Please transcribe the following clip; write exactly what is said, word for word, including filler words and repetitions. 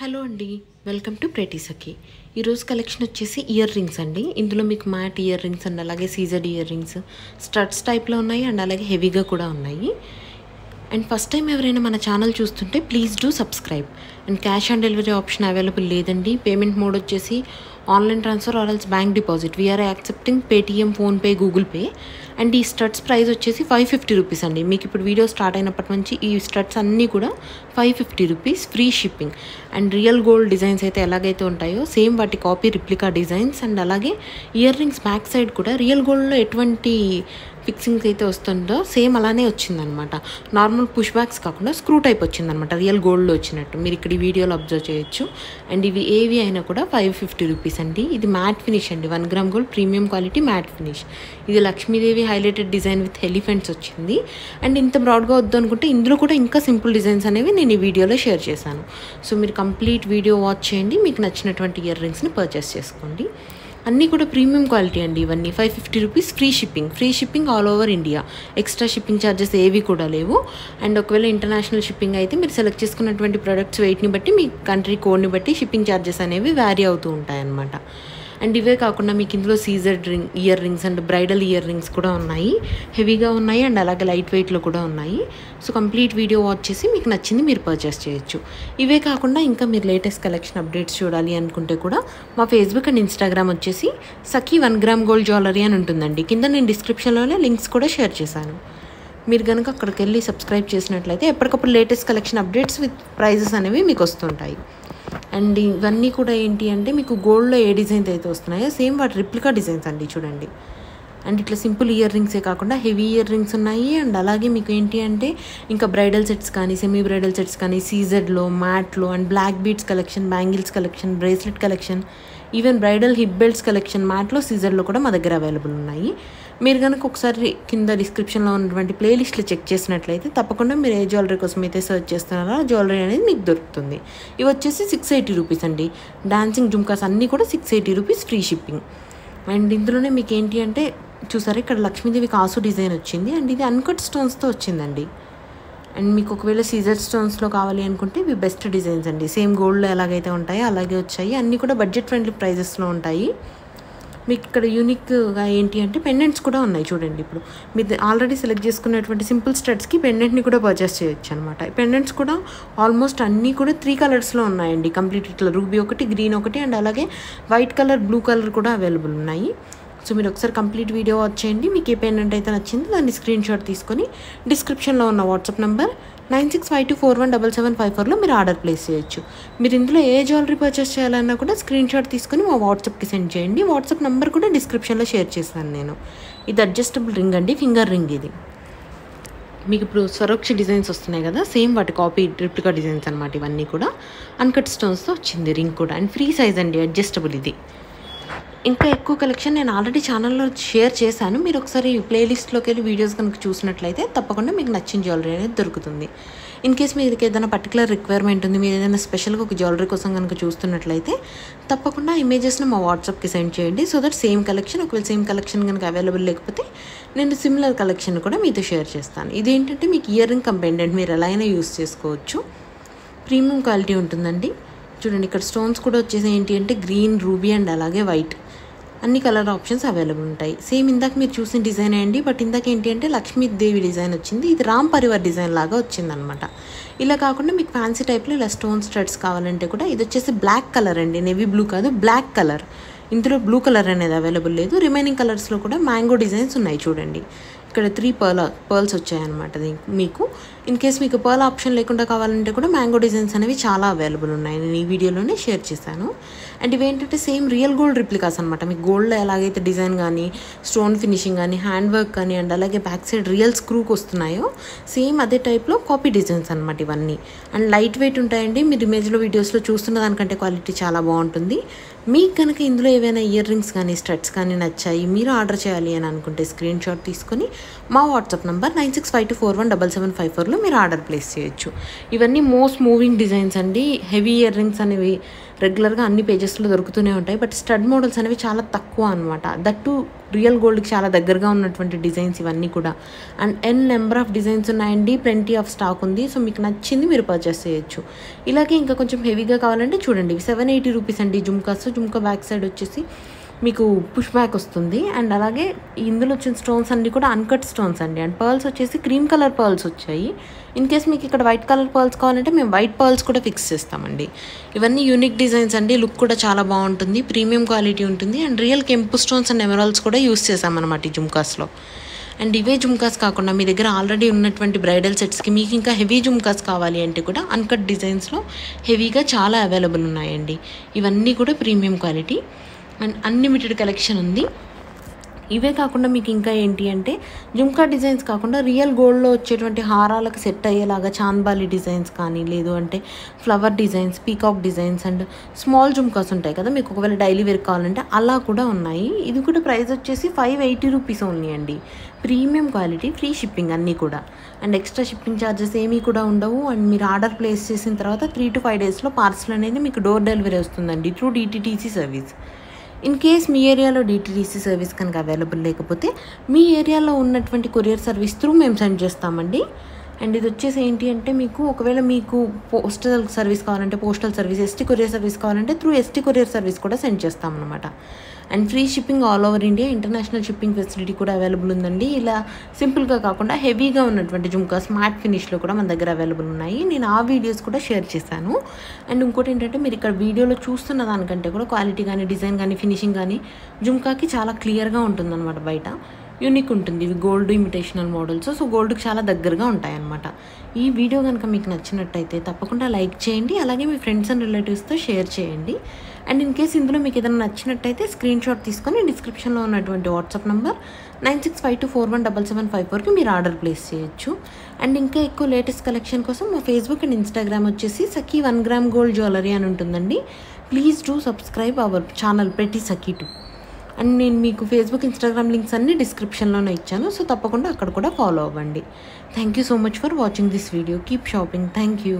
Hello अंडी welcome to pretty Sakhi collection वच्चेसी earrings अंडी इंदुलो मीकु मैट इयर रिंग्स अंड अलागे सीजर्ड इयर रिंग्स स्टड्स टाइप लो उन्नायि अंड अलागे हेवीगा कूडा उन्नायि। अंड फस्ट टाइम एवरैना मन चानल चूस्तुंटे please do subscribe. And cash on delivery option available लेदंडी। पेमेंट मोड वच्चेसी online transfer or else bank deposit. We are accepting Paytm PhonePe Google Pay. And ई स्टड्स प्राइस वच्चेसी five fifty rupees अंडी। मीकु इप्पुडु video start अयिनप्पटी नुंची ई स्टड्स अन्नी कूडा five fifty rupees free shipping. And real gold designs अयिते एलागैते उंटायो सेम वाटी कॉपी रिप्लिका डिजाइन्स अंड अलागे इयर रिंग्स बैक साइड कूडा रियल गोल्ड लो एटुवंटी फिक्सिंग अयिते वस्तुंदो सेम अलाने वच्चिंदन्नमाट। नार्मल पुश बैक्स काकुंडा स्क्रू टाइप वच्चिंदन्नमाट रियल गोल्ड लो वच्चिनट्टु मीरु इक्कड़ ई वीडियोलो ऑब्जर्व चेयोच्चु। अंड इवि एवी अयिना कूडा फाइव फिफ्टी रुपीस అండి। ఇది మ్యాట్ ఫినిష్ అండి one gram gold premium quality matte finish. ఇది Lakshmi Devi highlighted design with elephants వచ్చింది। అండ్ ఇంత బ్రాడ్గా వద్దు అనుకుంటే ఇందులో కూడా ఇంకా సింపుల్ డిజైన్స్ అనేవి నేను ఈ వీడియోలో షేర్ చేశాను। సో మీరు కంప్లీట్ వీడియో వాచ్ చేయండి, మీకు నచ్చినటువంటి ఇయర్ రింగ్స్ని పర్చేస్ చేసుకోండి। అన్నీ కూడా ప్రీమియం క్వాలిటీ అండి। ఇవన్నీ five fifty rupees free shipping free shipping all over India, extra shipping charges ఏవి కూడా లేవు। అండ్ ఒకవేళ ఇంటర్నేషనల్ షిప్పింగ్ అయితే మీరు సెలెక్ట్ చేసుకున్నటువంటి ప్రొడక్ట్స్ వెయిట్ని బట్టి మీ కంట్రీ కోడ్ని బట్టి షిప్పింగ్ ఛార్జెస్ అనేవి వ్యారీ అవుతూ ఉంటాయన్నమాట। అండ్ ఇవే కాకుండా మీకు ఇందులో సీజర్డ్ ring ear rings and bridal ear rings కూడా ఉన్నాయి, హెవీగా ఉన్నాయి అండ్ అలాగే లైట్ వెయిట్లో కూడా ఉన్నాయి। సో కంప్లీట్ వీడియో వాచ్ చేసి మీకు నచ్చింది మీరు పర్చేస్ చేయొచ్చు। ఇవే కాకుండా ఇంకా మీరు లేటెస్ట్ కలెక్షన్ అప్డేట్స్ చూడాలి అనుకుంటే కూడా మా ఫేస్బుక్ అండ్ ఇన్స్టాగ్రామ్ వచ్చేసి Sakhi one gram gold jewellery అని ఉంటుందండి। కింద నేను డిస్క్రిప్షన్లోనే లింక్స్ కూడా షేర్ చేశాను। మీరు కనుక అక్కడికి వెళ్ళి సబ్స్క్రైబ్ చేసినట్లయితే ఎప్పటికప్పుడు latest collection updates with prices అనేవి మీకు వస్తుంటాయి। అండ్ ఇవన్నీ కూడా ఏంటి అంటే మీకు గోల్డ్లో ఏ డిజైన్స్ అయితే వస్తున్నాయో సేమ్ వాటి రిప్లికా డిజైన్స్ అండి చూడండి। అండ్ ఇట్లా సింపుల్ ఇయర్ రింగ్సే కాకుండా హెవీ ఇయర్ రింగ్స్ ఉన్నాయి। అండ్ అలాగే మీకు ఏంటి అంటే ఇంకా బ్రైడల్ సెట్స్ కానీ సెమీ బ్రైడల్ సెట్స్ కానీ సీజర్డ్లో మ్యాట్లో and black beads collection, bangles collection, bracelet collection, even bridal hip belts collection మ్యాట్లో సీజర్లో కూడా మా దగ్గర అవైలబుల్ ఉన్నాయి। మీరు కనుక ఒకసారి కింద డిస్క్రిప్షన్లో ఉన్నటువంటి ప్లేలిస్ట్లో చెక్ చేసినట్లయితే తప్పకుండా మీరు ఏ జ్యువెలరీ కోసం అయితే సర్చ్ చేస్తున్నారో ఆ జ్యువెలరీ అనేది మీకు దొరుకుతుంది। ఇవి వచ్చేసి సిక్స్ ఎయిటీ రూపీస్ అండి। డాన్సింగ్ జుమ్కాస్ అన్నీ కూడా six eighty rupees free shipping. And ఇందులోనే మీకు ఏంటి అంటే చూసారా ఇక్కడ లక్ష్మీదేవి కాసు డిజైన్ వచ్చింది అండ్ ఇది అన్కట్ స్టోన్స్తో వచ్చిందండి। అండ్ మీకు ఒకవేళ సీజర్ స్టోన్స్లో కావాలి అనుకుంటే ఇవి బెస్ట్ డిజైన్స్ అండి। సేమ్ గోల్డ్లో ఎలాగైతే ఉంటాయో అలాగే వచ్చాయి, అన్నీ కూడా బడ్జెట్ ఫ్రెండ్లీ ప్రైజెస్లో ఉంటాయి। మీకు ఇక్కడ యూనిక్గా ఏంటి అంటే పెండెంట్స్ కూడా ఉన్నాయి చూడండి। ఇప్పుడు మీరు ఆల్రెడీ సెలెక్ట్ చేసుకున్నటువంటి సింపుల్ స్టడ్స్కి పెండెంట్ని కూడా పర్చేస్ చేయొచ్చు అనమాట। పెండెంట్స్ కూడా ఆల్మోస్ట్ అన్నీ కూడా త్రీ కలర్స్లో ఉన్నాయండి కంప్లీట్, ఇట్లా రూబీ ఒకటి, గ్రీన్ ఒకటి అండ్ అలాగే వైట్ కలర్, బ్లూ కలర్ కూడా అవైలబుల్ ఉన్నాయి। సో మీరు ఒకసారి కంప్లీట్ వీడియో వాచ్ చేయండి, మీకు ఏ పెండెంట్ అయితే నచ్చిందో దాన్ని స్క్రీన్ షాట్ తీసుకొని డిస్క్రిప్షన్లో ఉన్న WhatsApp number nine six five two four one double seven five ఫోర్లో మీరు ఆర్డర్ ప్లేస్ చేయొచ్చు। మీరు ఇందులో ఏ జ్యువెలరీ పర్చేస్ చేయాలన్నా కూడా స్క్రీన్ షాట్ తీసుకొని మా వాట్సాప్కి సెండ్ చేయండి। వాట్సాప్ నెంబర్ కూడా డిస్క్రిప్షన్లో షేర్ చేస్తాను నేను। ఇది అడ్జస్టబుల్ రింగ్ అండి, ఫింగర్ రింగ్ ఇది। మీకు ఇప్పుడు స్వరోక్ష డిజైన్స్ వస్తున్నాయి కదా, సేమ్ వాటి కాపీ రిప్లికా డిజైన్స్ అనమాట ఇవన్నీ కూడా। అన్కట్ స్టోన్స్తో వచ్చింది రింగ్ కూడా అండ్ ఫ్రీ సైజ్ అండి, అడ్జస్టబుల్ ఇది। ఇంకా ఎక్కువ కలెక్షన్ నేను ఆల్రెడీ ఛానల్లో షేర్ చేశాను, మీరు ఒకసారి ప్లేలిస్ట్లోకి వెళ్ళి వీడియోస్ కనుక చూసినట్లయితే తప్పకుండా మీకు నచ్చిన జ్యువెలరీ అనేది దొరుకుతుంది। ఇన్ కేస్ మీకు ఏదైనా పర్టికులర్ రిక్వైర్మెంట్ ఉంది, మీరు ఏదైనా స్పెషల్గా ఒక జ్యువెలరీ కోసం కనుక చూస్తున్నట్లయితే తప్పకుండా ఇమేజెస్ని మా వాట్సాప్కి సెండ్ చేయండి సో దట్ సేమ్ కలెక్షన్, ఒకవేళ సేమ్ కలెక్షన్ కనుక అవైలబుల్ లేకపోతే నేను సిమిలర్ కలెక్షన్ కూడా మీతో షేర్ చేస్తాను। ఇదేంటంటే మీకు ఇయర్ రింగ్ కమ్ పెండెంట్ మీరు ఎలా అయినా యూస్ చేసుకోవచ్చు, ప్రీమియం క్వాలిటీ ఉంటుందండి। చూడండి ఇక్కడ స్టోన్స్ కూడా వచ్చేసి ఏంటి అంటే గ్రీన్, రూబీ అండ్ అలాగే వైట్, అన్ని కలర్ ఆప్షన్స్ అవైలబుల్ ఉంటాయి। సేమ్ ఇందాక మీరు చూసిన డిజైన్ అండి, బట్ ఇందాక ఏంటి అంటే లక్ష్మీదేవి డిజైన్ వచ్చింది, ఇది రామ్ పరివార్ డిజైన్ లాగా వచ్చిందనమాట। ఇలా కాకుండా మీకు ఫ్యాన్సీ టైప్లో ఇలా స్టోన్ స్టడ్స్ కావాలంటే కూడా ఇది వచ్చేసి బ్లాక్ కలర్ అండి, నేవీ బ్లూ కాదు బ్లాక్ కలర్। ఇందులో బ్లూ కలర్ అనేది అవైలబుల్ లేదు, రిమైనింగ్ కలర్స్లో కూడా మ్యాంగో డిజైన్స్ ఉన్నాయి చూడండి। ఇక్కడ త్రీ పర్ల్ పర్ల్స్ వచ్చాయన్నమాట మీకు। ఇన్ కేస్ మీకు పర్ల్ ఆప్షన్ లేకుండా కావాలంటే కూడా మ్యాంగో డిజైన్స్ అనేవి చాలా అవైలబుల్ ఉన్నాయి, నేను ఈ వీడియోలోనే షేర్ చేశాను। అండ్ ఇవేంటంటే సేమ్ రియల్ గోల్డ్ రిప్లికాస్ అనమాట। మీకు గోల్డ్లో ఎలాగైతే డిజైన్ కానీ స్టోన్ ఫినిషింగ్ కానీ హ్యాండ్ వర్క్ కానీ అండ్ అలాగే బ్యాక్ సైడ్ రియల్ స్క్రూకి వస్తున్నాయో సేమ్ అదే టైప్లో కాపీ డిజైన్స్ అనమాట ఇవన్నీ। అండ్ లైట్ వెయిట్ ఉంటాయండి, మీరు ఇమేజ్లో వీడియోస్లో చూస్తున్న దానికంటే క్వాలిటీ చాలా బాగుంటుంది। మీకు గనుక ఇందులో ఏవైనా ఇయర్ రింగ్స్ కానీ స్టడ్స్ కానీ నచ్చాయి మీరు ఆర్డర్ చేయాలి అని అనుకుంటే స్క్రీన్ షాట్ తీసుకొని మా WhatsApp number nine six five two four one double seven five ఫోర్లో మీరు ఆర్డర్ ప్లేస్ చేయొచ్చు. ఇవన్నీ మోస్ట్ మూవింగ్ డిజైన్స్ అండి. హెవీ ఇయర్ రింగ్స్ అనేవి రెగ్యులర్గా అన్ని పేజెస్లో దొరుకుతూనే ఉంటాయి, బట్ స్టడ్ మోడల్స్ అనేవి చాలా తక్కువ అనమాట. దట్టు రియల్ గోల్డ్కి చాలా దగ్గరగా ఉన్నటువంటి డిజైన్స్ ఇవన్నీ కూడా. And N number of designs ఉన్నాయండి, ప్లెంటీ ఆఫ్ స్టాక్ ఉంది. సో మీకు నచ్చింది మీరు పర్చేస్ చేయొచ్చు. ఇలాగే ఇంకా కొంచెం హెవీగా కావాలంటే చూడండి, సెవెన్ ఎయిటీ రూపీస్ అండి జుమ్కాస్. జుమ్కా బ్యాక్ సైడ్ వచ్చేసి మీకు పుష్ బ్యాక్ వస్తుంది. అండ్ అలాగే ఇందులో వచ్చిన స్టోన్స్ అన్నీ కూడా అన్కట్ స్టోన్స్ అండి. అండ్ పర్ల్స్ వచ్చేసి క్రీమ్ కలర్ పర్ల్స్ వచ్చాయి. ఇన్ కేస్ మీకు ఇక్కడ వైట్ కలర్ పర్ల్స్ కావాలంటే మేము వైట్ పర్ల్స్ కూడా ఫిక్స్ చేస్తామండి. ఇవన్నీ యూనిక్ డిజైన్స్ అండి. లుక్ కూడా చాలా బాగుంటుంది, ప్రీమియం క్వాలిటీ ఉంటుంది. అండ్ రియల్ కెంపు స్టోన్స్ అండ్ ఎమరాల్డ్స్ కూడా యూస్ చేసామన్నమాట ఈ జుమ్కాస్లో. అండ్ ఇవే జుమ్కాస్ కాకుండా మీ దగ్గర ఆల్రెడీ ఉన్నటువంటి బ్రైడల్ సెట్స్కి మీకు ఇంకా హెవీ జుమ్కాస్ కావాలి అంటే కూడా అన్కట్ డిజైన్స్లో హెవీగా చాలా అవైలబుల్ ఉన్నాయండి. ఇవన్నీ కూడా premium quality and unlimited collection ఉంది. ఇవే కాకుండా మీకు ఇంకా ఏంటి అంటే జుమ్కా డిజైన్స్ కాకుండా రియల్ గోల్డ్లో వచ్చేటువంటి హారాలకు సెట్ అయ్యేలాగా చాంద్బాలి డిజైన్స్ కానీ, లేదు అంటే flower designs, peacock designs and small jhumkas ఉంటాయి కదా మీకు ఒకవేళ డైలీ వేర్ కావాలంటే అలా కూడా ఉన్నాయి. ఇది కూడా ప్రైస్ వచ్చేసి ఫైవ్ ఎయిటీ రూపీస్ ఓన్లీ అండి. ప్రీమియం క్వాలిటీ, ఫ్రీ షిప్పింగ్ అన్నీ కూడా. అండ్ ఎక్స్ట్రా షిప్పింగ్ ఛార్జెస్ ఏమీ కూడా ఉండవు. అండ్ మీరు ఆర్డర్ ప్లేస్ చేసిన తర్వాత త్రీ టు ఫైవ్ డేస్లో పార్సల్ అనేది మీకు డోర్ డెలివరీ వస్తుందండి through DTDC service. In case మీ ఏరియాలో డీటీడీసీ సర్వీస్ కనుక అవైలబుల్ లేకపోతే మీ ఏరియాలో ఉన్నటువంటి కొరియర్ సర్వీస్ త్రూ మేము సెండ్ చేస్తామండి. అండ్ ఇది వచ్చేసి ఏంటి అంటే మీకు ఒకవేళ మీకు పోస్టల్ సర్వీస్ కావాలంటే postal service, ST courier service కావాలంటే త్రూ ఎస్టీ కొరియర్ సర్వీస్ కూడా సెండ్ చేస్తామన్నమాట. And free shipping all over India, international shipping facility కూడా అవైలబుల్ ఉందండి. ఇలా సింపుల్గా కాకుండా హెవీగా ఉన్నటువంటి జుమ్కాస్ మ్యాట్ ఫినిష్లో కూడా మన దగ్గర అవైలబుల్ ఉన్నాయి. నేను ఆ వీడియోస్ కూడా షేర్ చేశాను. అండ్ ఇంకోటి ఏంటంటే మీరు ఇక్కడ వీడియోలో చూస్తున్న దానికంటే కూడా క్వాలిటీ కానీ డిజైన్ కానీ ఫినిషింగ్ కానీ జుమ్కాకి చాలా క్లియర్గా ఉంటుందన్నమాట. బయట యూనిక్ ఉంటుంది. ఇవి గోల్డ్ ఇమిటేషనల్ మోడల్స్, సో గోల్డ్కి చాలా దగ్గరగా ఉంటాయన్నమాట. ఈ వీడియో కనుక మీకు నచ్చినట్టయితే తప్పకుండా లైక్ చేయండి, అలాగే మీ ఫ్రెండ్స్ అండ్ రిలేటివ్స్తో షేర్ చేయండి. అండ్ ఇన్ కేస్ ఇందులో మీకు ఏదైనా నచ్చినట్టయితే స్క్రీన్ షాట్ తీసుకొని డిస్క్రిప్షన్లో ఉన్నటువంటి WhatsApp number nine six five two four one double seven five ఫోర్కి మీరు ఆర్డర్ ప్లేస్ చేయొచ్చు. అండ్ ఇంకా ఎక్కువ లేటెస్ట్ కలెక్షన్ కోసం మా ఫేస్బుక్ అండ్ ఇన్స్టాగ్రామ్ వచ్చేసి Sakhi one gram gold jewellery అని ఉంటుందండి. Please do subscribe our channel ప్రతి సఖీ టు. అండ్ నేను మీకు ఫేస్బుక్, ఇన్స్టాగ్రామ్ లింక్స్ అన్నీ డిస్క్రిప్షన్లోనే ఇచ్చాను, సో తప్పకుండా అక్కడ కూడా ఫాలో అవ్వండి. Thank you so much for watching this video. Keep shopping. Thank you.